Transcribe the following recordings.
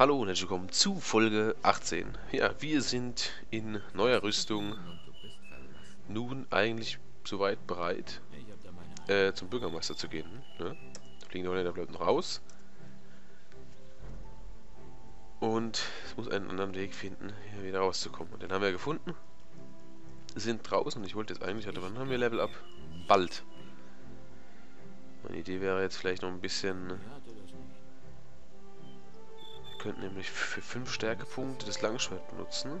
Hallo und herzlich willkommen zu Folge 18. Ja, wir sind in neuer Rüstung nun eigentlich soweit bereit, zum Bürgermeister zu gehen. Ne? Da fliegen die Holländer bleibt noch aus. Und es muss einen anderen Weg finden, hier wieder rauszukommen. Und den haben wir gefunden. Sind draußen. Ich wollte jetzt eigentlich, wann haben wir Level Up? Bald. Meine Idee wäre jetzt vielleicht noch ein bisschen... Wir könnten nämlich für 5 Stärkepunkte das Langschwert benutzen.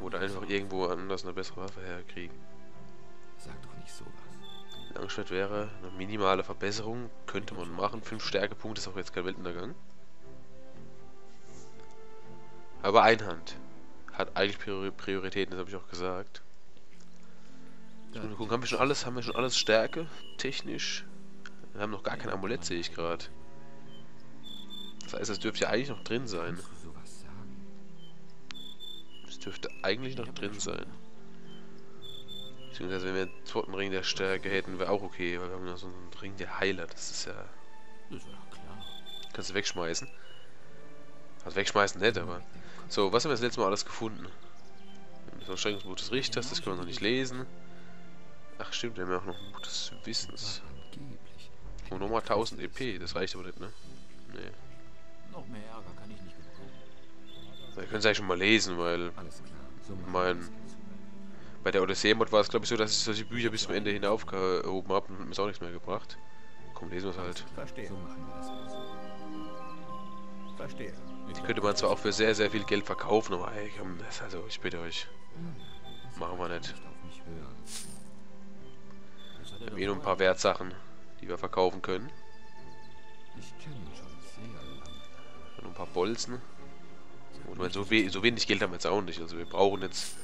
Oder einfach irgendwo anders eine bessere Waffe herkriegen. Sag doch nicht sowas. Langschwert wäre eine minimale Verbesserung. Könnte man machen. 5 Stärkepunkte ist auch jetzt kein Weltuntergang. Aber Einhand hat eigentlich Prioritäten, das habe ich auch gesagt. Ich muss gucken, haben wir schon alles Stärke? Technisch? Wir haben noch gar kein Amulett, sehe ich gerade. Das heißt, das dürfte ja eigentlich noch drin sein. Das dürfte eigentlich noch drin sein. Beziehungsweise, wenn wir einen zweiten Ring der Stärke hätten, wäre auch okay, weil wir haben noch so einen Ring der Heiler. Das ist ja... Das war doch klar. Kannst du wegschmeißen. Also wegschmeißen nicht, aber... So, was haben wir das letzte Mal alles gefunden? Das Anstrengungsbuch des Richters, das können wir noch nicht lesen. Ach stimmt, wir haben ja auch noch ein Buch des Wissens. Und nochmal 1000 EP, das reicht aber nicht, ne? Nee. Noch mehr Ärger kann ich nicht bekommen. Wir können es eigentlich schon mal lesen, weil... Bei der Odyssee-Mod war es, glaube ich, so, dass ich solche Bücher bis zum Ende hinaufgehoben habe und mir ist auch nichts mehr gebracht. Komm, lesen wir es halt. Verstehe. Verstehe. Die könnte man zwar auch für sehr, sehr viel Geld verkaufen, aber ey, komm, das, also, ich bitte euch. Machen wir nicht. Wir haben eh noch ein paar Wertsachen, die wir verkaufen können. Ich kenne ihn schon sehr lange. Und ein paar Bolzen. Und ich meine, so wenig Geld haben wir jetzt auch nicht. Also wir brauchen jetzt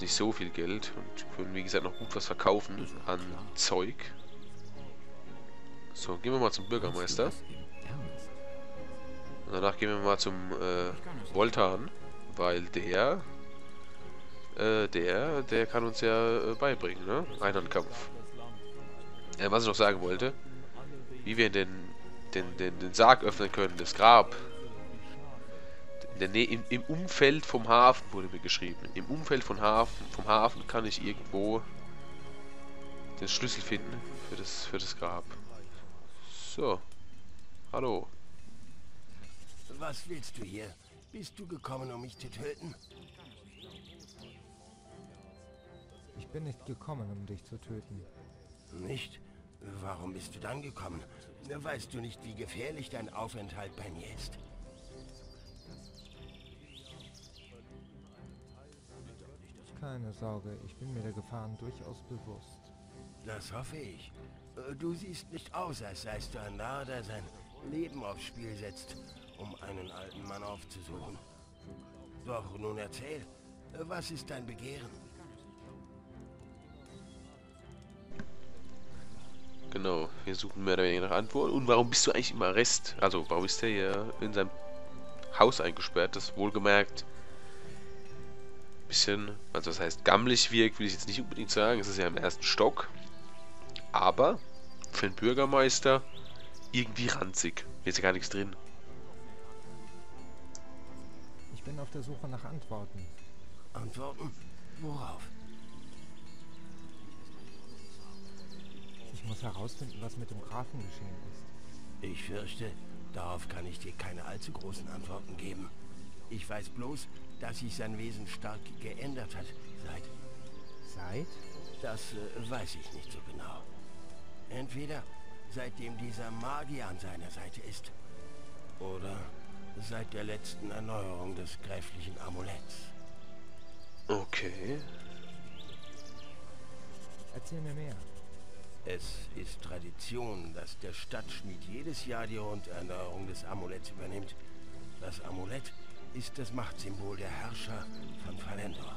nicht so viel Geld und können, wie gesagt, noch gut was verkaufen an Zeug. So, gehen wir mal zum Bürgermeister. Und danach gehen wir mal zum Voltan, weil der kann uns ja beibringen, ne? Einhandkampf. Was ich noch sagen wollte, wie wir den Sarg öffnen können, das Grab. Im Umfeld vom Hafen wurde mir geschrieben. Im Umfeld vom Hafen kann ich irgendwo den Schlüssel finden für das Grab. So. Hallo. Was willst du hier? Bist du gekommen, um mich zu töten? Ich bin nicht gekommen, um dich zu töten. Nicht? Warum bist du dann gekommen? Weißt du nicht, wie gefährlich dein Aufenthalt bei mir ist? Keine Sorge, ich bin mir der Gefahren durchaus bewusst. Das hoffe ich. Du siehst nicht aus, als seist du ein Narr, der sein Leben aufs Spiel setzt, um einen alten Mann aufzusuchen. Doch nun erzähl, was ist dein Begehren? Genau, wir suchen mehr oder weniger nach Antworten. Und warum bist du eigentlich im Arrest? Also, warum ist der hier in seinem Haus eingesperrt? Das wohlgemerkt ein bisschen, also das heißt, gammelig wirkt, will ich jetzt nicht unbedingt sagen. Es ist ja im ersten Stock. Aber für den Bürgermeister irgendwie ranzig. Hier ist ja gar nichts drin. Ich bin auf der Suche nach Antworten. Antworten? Worauf? Ich muss herausfinden, was mit dem Grafen geschehen ist. Ich fürchte, darauf kann ich dir keine allzu großen Antworten geben. Ich weiß bloß, dass sich sein Wesen stark geändert hat, seit? Das weiß ich nicht so genau. Entweder seitdem dieser Magier an seiner Seite ist, oder seit der letzten Erneuerung des gräflichen Amuletts. Okay. Erzähl mir mehr. Es ist Tradition, dass der Stadtschmied jedes Jahr die Runderneuerung des Amuletts übernimmt. Das Amulett ist das Machtsymbol der Herrscher von Valendor.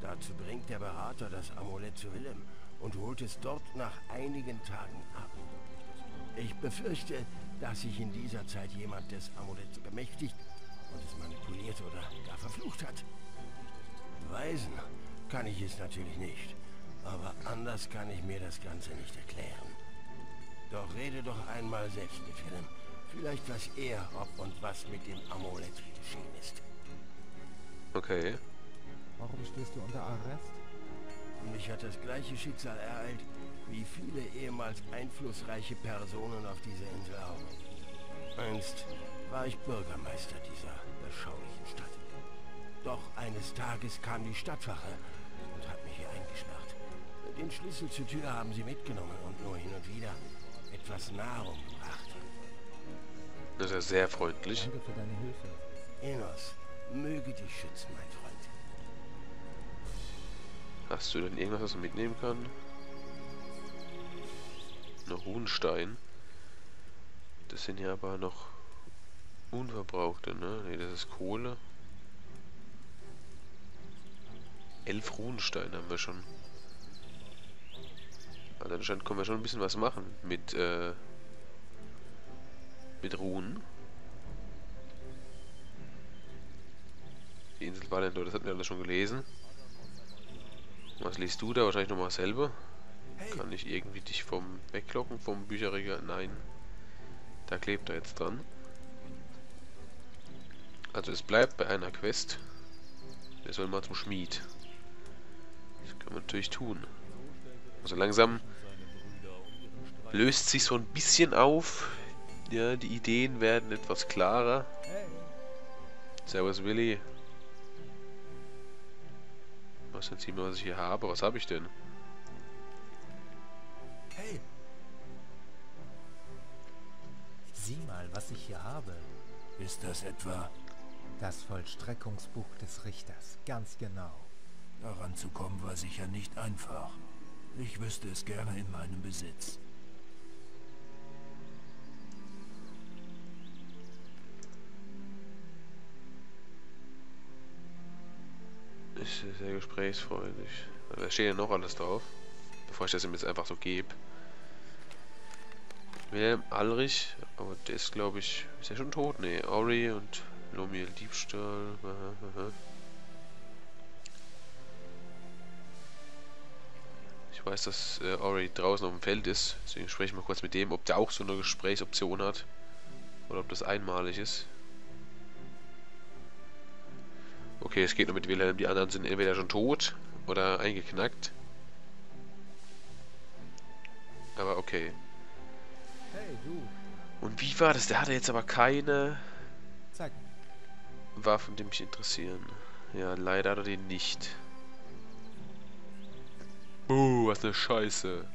Dazu bringt der Berater das Amulett zu Willem und holt es dort nach einigen Tagen ab. Ich befürchte, dass sich in dieser Zeit jemand des Amuletts bemächtigt und es manipuliert oder gar verflucht hat. Beweisen kann ich es natürlich nicht. Aber anders kann ich mir das Ganze nicht erklären. Doch rede doch einmal selbst mit Willem. Vielleicht weiß er, ob und was mit dem Amulett geschehen ist. Okay. Warum stehst du unter Arrest? Mich hat das gleiche Schicksal ereilt, wie viele ehemals einflussreiche Personen auf dieser Insel auch. Einst war ich Bürgermeister dieser beschaulichen Stadt. Doch eines Tages kam die Stadtwache und hat mich hier eingeschnarrt. Den Schlüssel zur Tür haben sie mitgenommen und nur hin und wieder etwas Nahrung gebracht. Das ist ja sehr freundlich. Danke für deine Hilfe. Enos, möge dich schützen, mein Freund. Hast du denn irgendwas, was man mitnehmen kann? Ein Runenstein. Das sind ja aber noch unverbrauchte, ne? Ne, das ist Kohle. 11 Runensteine haben wir schon. Also anscheinend können wir schon ein bisschen was machen mit Runen. Die Insel Valendor, das hatten wir alle schon gelesen. Was liest du da? Wahrscheinlich nochmal dasselbe. Kann ich irgendwie dich vom weglocken, vom Bücherregal? Nein. Da klebt er jetzt dran. Also es bleibt bei einer Quest. Wir sollen mal zum Schmied. Das können wir natürlich tun. Also langsam löst sich so ein bisschen auf. Ja, die Ideen werden etwas klarer. Servus Willi. Was jetzt hier, was ich hier habe? Was habe ich denn? Hey! Sieh mal, was ich hier habe. Ist das etwa? Das Vollstreckungsbuch des Richters, ganz genau. Daran zu kommen war sicher nicht einfach. Ich wüsste es gerne in meinem Besitz. Ist sehr gesprächsfreudig. Da steht ja noch alles drauf. Bevor ich das ihm jetzt einfach so gebe. Willem Alrich, aber der ist, glaube ich, ist ja schon tot. Ne, Ori und Lomiel Diebstahl. Ich weiß, dass Ori draußen auf dem Feld ist. Deswegen spreche ich mal kurz mit dem, ob der auch so eine Gesprächsoption hat. Oder ob das einmalig ist. Okay, es geht nur mit Willem. Die anderen sind entweder schon tot oder eingeknackt. Aber okay. Und wie war das? Der hatte jetzt aber keine Waffen, die mich interessieren. Ja, leider hat er die nicht. Was eine Scheiße.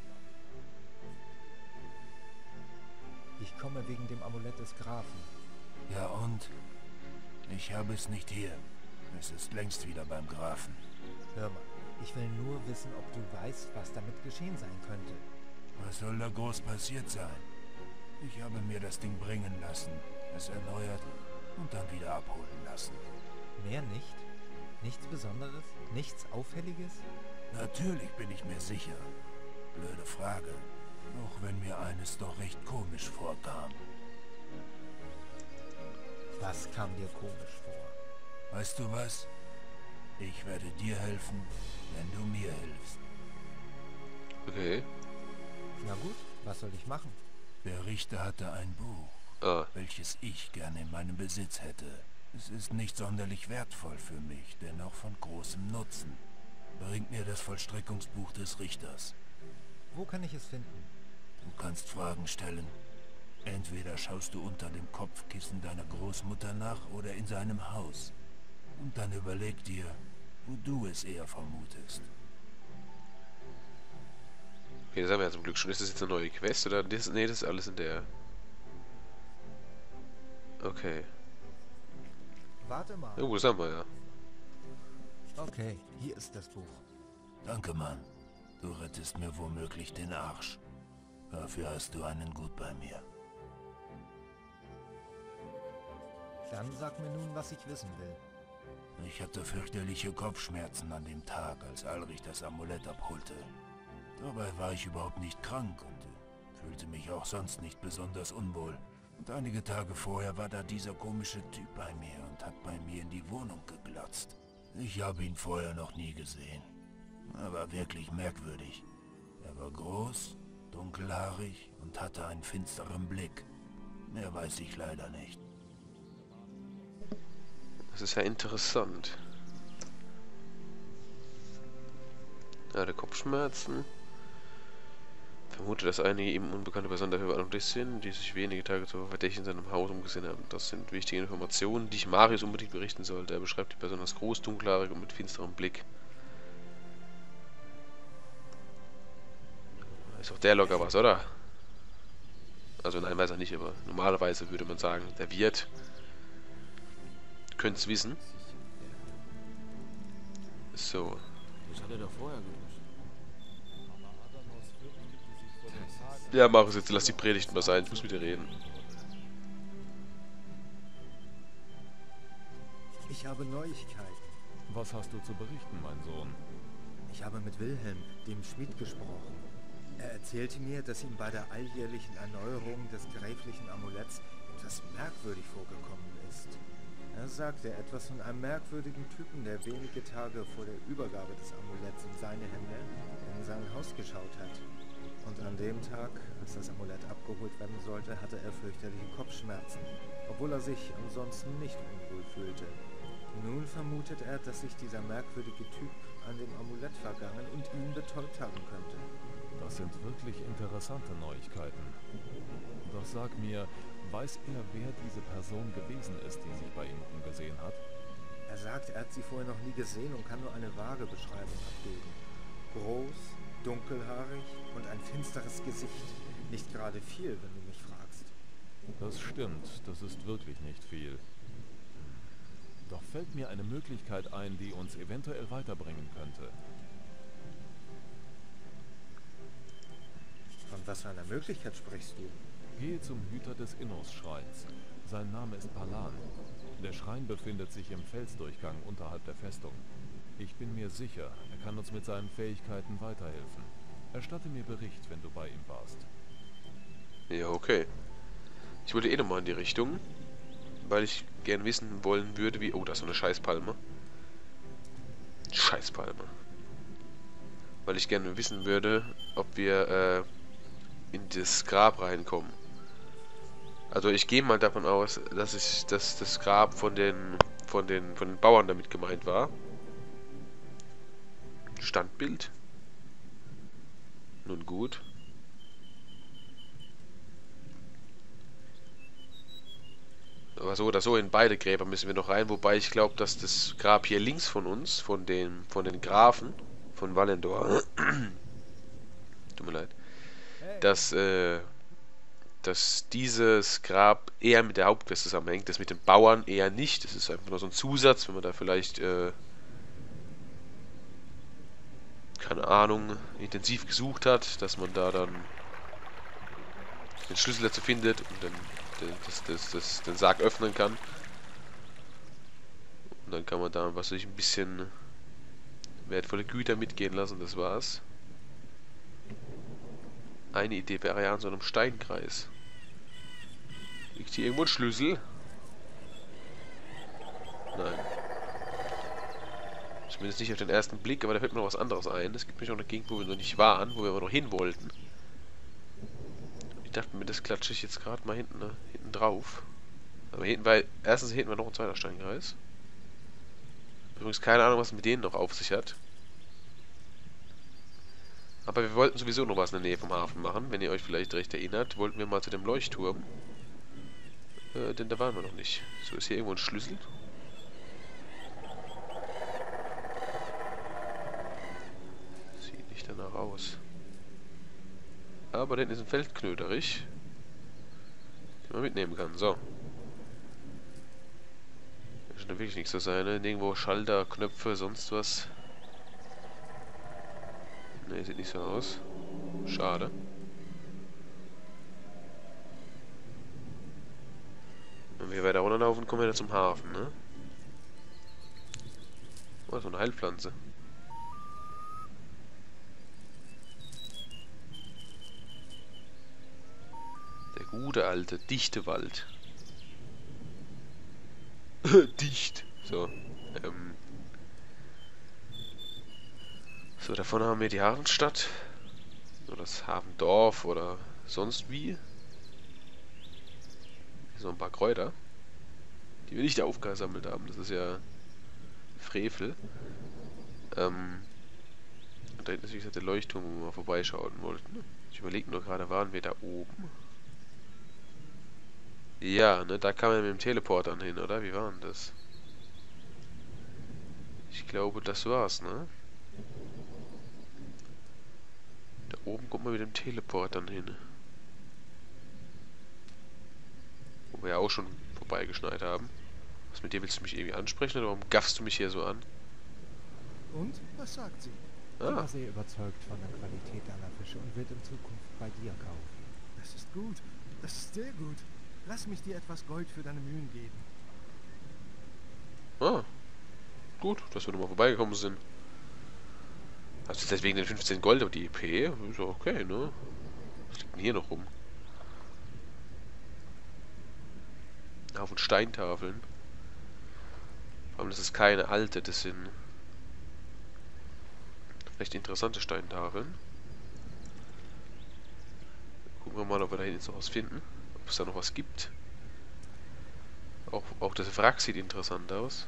Ich komme wegen dem Amulett des Grafen. Ja und? Ich habe es nicht hier. Es ist längst wieder beim Grafen. Hör mal, ich will nur wissen, ob du weißt, was damit geschehen sein könnte. Was soll da groß passiert sein? Ich habe mir das Ding bringen lassen, es erneuert und dann wieder abholen lassen. Mehr nicht? Nichts Besonderes? Nichts Auffälliges? Natürlich bin ich mir sicher. Blöde Frage. Auch wenn mir eines doch recht komisch vorkam. Was kam dir komisch vor? Weißt du was? Ich werde dir helfen, wenn du mir hilfst. Okay. Na gut, was soll ich machen? Der Richter hatte ein Buch, welches ich gerne in meinem Besitz hätte. Es ist nicht sonderlich wertvoll für mich, dennoch von großem Nutzen. Bring mir das Vollstreckungsbuch des Richters. Wo kann ich es finden? Du kannst Fragen stellen. Entweder schaust du unter dem Kopfkissen deiner Großmutter nach oder in seinem Haus. Und dann überleg dir, wo du es eher vermutest. Okay, das haben wir ja zum Glück schon. Ist das jetzt eine neue Quest oder das? Ne, das ist alles in der... Okay. Warte mal. Oh, das haben wir ja. Okay, hier ist das Buch. Danke, Mann. Du rettest mir womöglich den Arsch. Dafür hast du einen Gut bei mir. Dann sag mir nun, was ich wissen will. Ich hatte fürchterliche Kopfschmerzen an dem Tag, als Alrich das Amulett abholte. Dabei war ich überhaupt nicht krank und fühlte mich auch sonst nicht besonders unwohl. Und einige Tage vorher war da dieser komische Typ bei mir und hat bei mir in die Wohnung geglotzt. Ich habe ihn vorher noch nie gesehen. Er war wirklich merkwürdig. Er war groß, dunkelhaarig und hatte einen finsteren Blick. Mehr weiß ich leider nicht. Das ist ja interessant. Ja, der Kopfschmerzen. Ich vermute, dass einige eben unbekannte Personen dafür verantwortlich sind, die sich wenige Tage zuvor verdächtig in seinem Haus umgesehen haben. Das sind wichtige Informationen, die ich Marius unbedingt berichten sollte. Er beschreibt die Person als groß, dunkelhaarig und mit finsterem Blick. Ist auch der locker was, oder? Also nein, weiß er nicht, aber normalerweise würde man sagen, der Wirt könnte es wissen. So. Das hat er doch vorher gewusst. Ja, Marius, jetzt lass die Predigten mal sein. Ich muss mit dir reden. Ich habe Neuigkeiten. Was hast du zu berichten, mein Sohn? Ich habe mit Wilhelm, dem Schmied, gesprochen. Er erzählte mir, dass ihm bei der alljährlichen Erneuerung des gräflichen Amuletts etwas merkwürdig vorgekommen ist. Er sagte etwas von einem merkwürdigen Typen, der wenige Tage vor der Übergabe des Amuletts in seine Hände in sein Haus geschaut hat. Und an dem Tag, als das Amulett abgeholt werden sollte, hatte er fürchterliche Kopfschmerzen, obwohl er sich ansonsten nicht unwohl fühlte. Nun vermutet er, dass sich dieser merkwürdige Typ an dem Amulett vergangen und ihn betäubt haben könnte. Das sind wirklich interessante Neuigkeiten. Doch sag mir, weiß er, wer diese Person gewesen ist, die sich bei ihm umgesehen hat? Er sagt, er hat sie vorher noch nie gesehen und kann nur eine vage Beschreibung abgeben. Groß, dunkelhaarig und ein finsteres Gesicht. Nicht gerade viel, wenn du mich fragst. Das stimmt, das ist wirklich nicht viel. Doch fällt mir eine Möglichkeit ein, die uns eventuell weiterbringen könnte. Von was für einer Möglichkeit sprichst du? Gehe zum Hüter des Innos-Schreins. Sein Name ist Palan. Der Schrein befindet sich im Felsdurchgang unterhalb der Festung. Ich bin mir sicher, er kann uns mit seinen Fähigkeiten weiterhelfen. Erstatte mir Bericht, wenn du bei ihm warst. Ja, okay. Ich wollte eh nochmal in die Richtung, weil ich gern wissen wollen würde, wie... Oh, das ist so eine Scheißpalme. Scheißpalme. Weil ich gerne wissen würde, ob wir... in das Grab reinkommen. Also ich gehe mal davon aus, dass das Grab von den Bauern damit gemeint war. Standbild. Nun gut. Aber so oder so in beide Gräber müssen wir noch rein, wobei ich glaube, dass das Grab hier links von uns, von den Grafen von Valendor. Tut mir leid. Dass dieses Grab eher mit der Hauptquest zusammenhängt, das mit den Bauern eher nicht. Das ist einfach nur so ein Zusatz, wenn man da vielleicht, keine Ahnung, intensiv gesucht hat, dass man da dann den Schlüssel dazu findet und dann den Sarg öffnen kann. Und dann kann man da, was weiß ich, ein bisschen wertvolle Güter mitgehen lassen, das war's. Eine Idee wäre ja an so einem Steinkreis. Liegt hier irgendwo ein Schlüssel? Nein. Zumindest nicht auf den ersten Blick, aber da fällt mir noch was anderes ein. Es gibt nämlich auch eine Gegend, wo wir noch nicht waren, wo wir aber noch hin wollten. Ich dachte mir, das klatsche ich jetzt gerade mal hinten, ne? Hinten drauf. Aber hinten, weil erstens hinten war noch ein zweiter Steinkreis. Übrigens keine Ahnung, was es mit denen noch auf sich hat. Aber wir wollten sowieso noch was in der Nähe vom Hafen machen. Wenn ihr euch vielleicht recht erinnert, wollten wir mal zu dem Leuchtturm. Denn da waren wir noch nicht. So, ist hier irgendwo ein Schlüssel. Sieht nicht danach aus. Aber da hinten ist ein Feldknöterich, den man mitnehmen kann. So. Da scheint wirklich nichts zu sein, ne? Nirgendwo Schalter, Knöpfe, sonst was. Ne, sieht nicht so aus. Schade. Wenn wir weiter runterlaufen, kommen wir da zum Hafen, ne? Oh, so eine Heilpflanze. Der gute alte, dichte Wald. Dicht. So, So, davon haben wir die Hafenstadt. so das Hafendorf oder sonst wie. So ein paar Kräuter, die wir nicht aufgesammelt haben. Das ist ja Frevel. Da hinten ist, wie gesagt, der Leuchtturm, wo wir mal vorbeischauen wollten. Ich überlege nur gerade, waren wir da oben? Ja, ne, da kam er mit dem Teleporter hin, oder? Wie war denn das? Ich glaube, das war's, ne? Da oben kommt man mit dem Teleporter hin. Wo wir ja auch schon vorbeigeschneit haben. Was, mit dir willst du mich irgendwie ansprechen oder warum gaffst du mich hier so an? Und? Was sagt sie? Ah. Ich war sehr überzeugt von der Qualität deiner Fische und wird in Zukunft bei dir kaufen. Das ist gut. Das ist sehr gut. Lass mich dir etwas Gold für deine Mühen geben. Ah. Gut, dass wir nochmal vorbeigekommen sind. Also deswegen den 15 Gold auf die EP? Ist ja okay, ne? Was liegt denn hier noch rum? Auf Steintafeln. Vor allem, das ist keine alte, das sind vielleicht interessante Steintafeln. Gucken wir mal, ob wir da jetzt noch was finden. Ob es da noch was gibt. Auch das Wrack sieht interessant aus.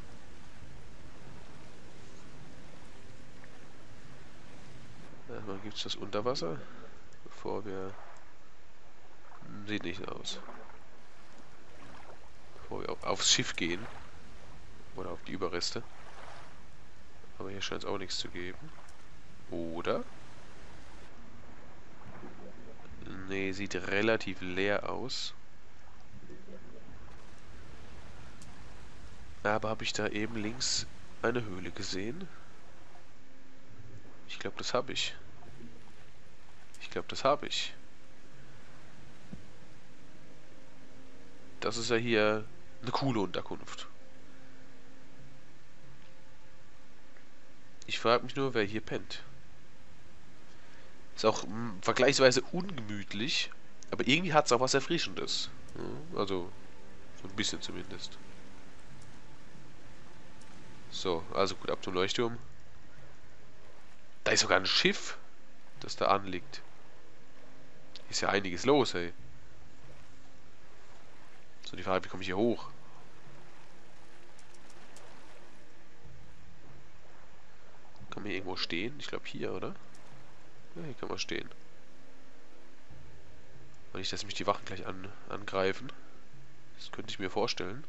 Erstmal gibt es das Unterwasser. Bevor wir... Sieht nicht aus. Bevor wir aufs Schiff gehen. Oder auf die Überreste. Aber hier scheint es auch nichts zu geben. Oder? Nee, sieht relativ leer aus. Aber habe ich da eben links eine Höhle gesehen? Ich glaube, das habe ich. Das ist ja hier eine coole Unterkunft. Ich frage mich nur, wer hier pennt. Ist auch vergleichsweise ungemütlich, aber irgendwie hat es auch was Erfrischendes. Also, so ein bisschen zumindest. So, also gut, ab zum Leuchtturm. Da ist sogar ein Schiff, das da anliegt. Ist ja einiges los, ey. So, die Frage, wie komme ich hier hoch? Kann man hier irgendwo stehen? Ich glaube hier, oder? Ja, hier kann man stehen. Und nicht, dass mich die Wachen gleich angreifen. Das könnte ich mir vorstellen.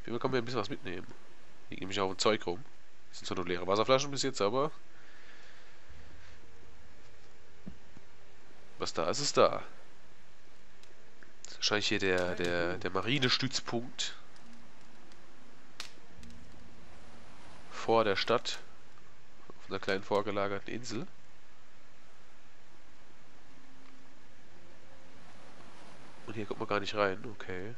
Ich will, man kann mir ein bisschen was mitnehmen. Hier nehme ich auch ein Zeug rum. Das sind zwar nur leere Wasserflaschen bis jetzt, aber... Was da ist, ist da. Das ist wahrscheinlich hier der Marinestützpunkt. Vor der Stadt. Auf einer kleinen vorgelagerten Insel. Und hier kommt man gar nicht rein. Okay.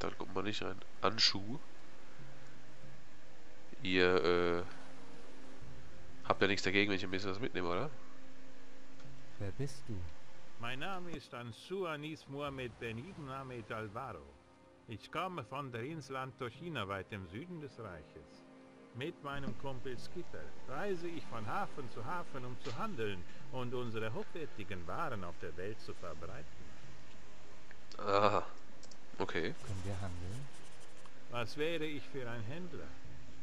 Dann kommt man nicht rein. Anschuh. Ihr habt ja nichts dagegen, wenn ich ein bisschen was mitnehme, oder? Wer bist du? Mein Name ist Anscho Anis Mohamed Ahmed Alvaro. Ich komme von der Insel Antochina weit im Süden des Reiches. Mit meinem Kumpel Skitter reise ich von Hafen zu Hafen, um zu handeln und unsere hochwertigen Waren auf der Welt zu verbreiten. Aha. Okay. Können wir handeln? Was wäre ich für ein Händler,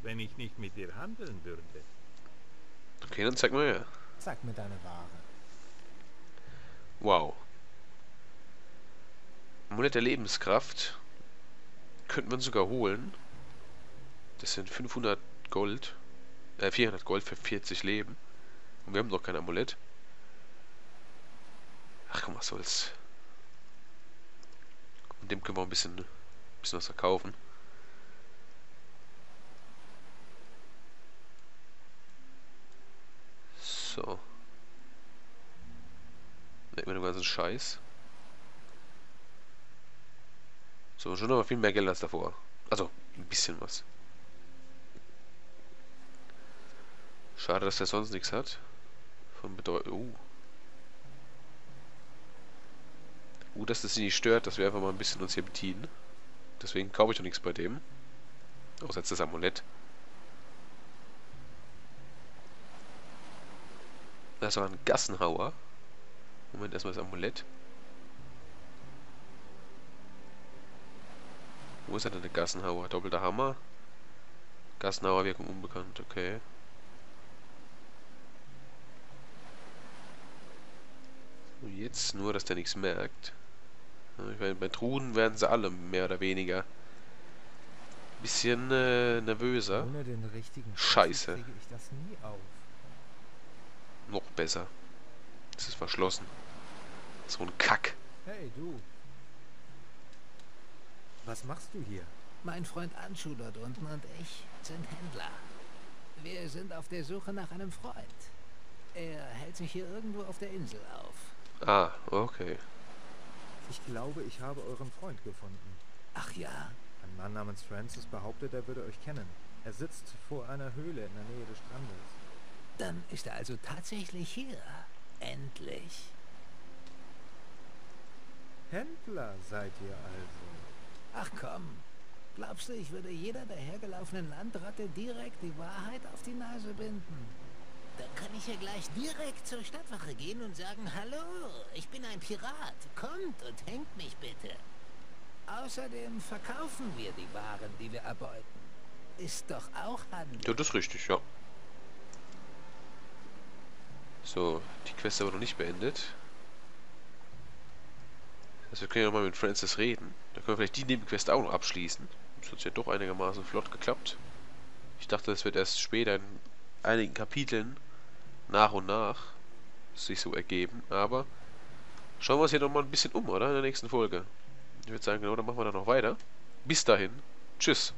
wenn ich nicht mit dir handeln würde? Okay, dann zeig mir her. Zeig mir deine Ware. Wow. Monat der Lebenskraft könnte man sogar holen. Das sind 500 Gold. 400 Gold für 40 Leben. Und wir haben noch kein Amulett. Ach komm, was soll's. Und dem können wir auch ein bisschen was verkaufen. So. Weg mit dem ganzen Scheiß. So, schon aber viel mehr Geld als davor. Also, ein bisschen was. Schade, dass der sonst nichts hat. Von Bedeutung. Gut, dass das sie nicht stört, dass wir einfach mal ein bisschen uns hier bedienen. Deswegen kaufe ich doch nichts bei dem. Außer jetzt das Amulett. Da ist sogar ein Gassenhauer. Moment, erstmal das Amulett. Wo ist denn der Gassenhauer? Doppelter Hammer. Gassenhauer Wirkung unbekannt, okay. Und jetzt nur, dass der nichts merkt. Ich meine, bei Truden werden sie alle mehr oder weniger ein bisschen nervöser. Ohne den richtigen Scheiße. Kriege ich das nie auf. Noch besser. Es ist verschlossen. So ein Kack. Hey du. Was machst du hier? Mein Freund Anscho dort unten und ich sind Händler. Wir sind auf der Suche nach einem Freund. Er hält sich hier irgendwo auf der Insel auf. Ah, okay. Ich glaube, ich habe euren Freund gefunden. Ach ja? Ein Mann namens Francis behauptet, er würde euch kennen. Er sitzt vor einer Höhle in der Nähe des Strandes. Dann ist er also tatsächlich hier. Endlich. Händler seid ihr also. Ach komm, glaubst du, ich würde jeder der hergelaufenen Landratte direkt die Wahrheit auf die Nase binden? Dann kann ich ja gleich direkt zur Stadtwache gehen und sagen, hallo, ich bin ein Pirat, kommt und hängt mich bitte. Außerdem verkaufen wir die Waren, die wir erbeuten. Ist doch auch Handel. Ja, das ist richtig, ja. So, die Quest aber noch nicht beendet. Also wir können ja mal mit Francis reden. Da können wir vielleicht die Nebenquest auch noch abschließen. Das hat ja doch einigermaßen flott geklappt. Ich dachte, das wird erst später in einigen Kapiteln nach und nach sich so ergeben. Aber schauen wir uns hier nochmal ein bisschen um, oder? In der nächsten Folge. Ich würde sagen, genau, dann machen wir dann noch weiter. Bis dahin. Tschüss.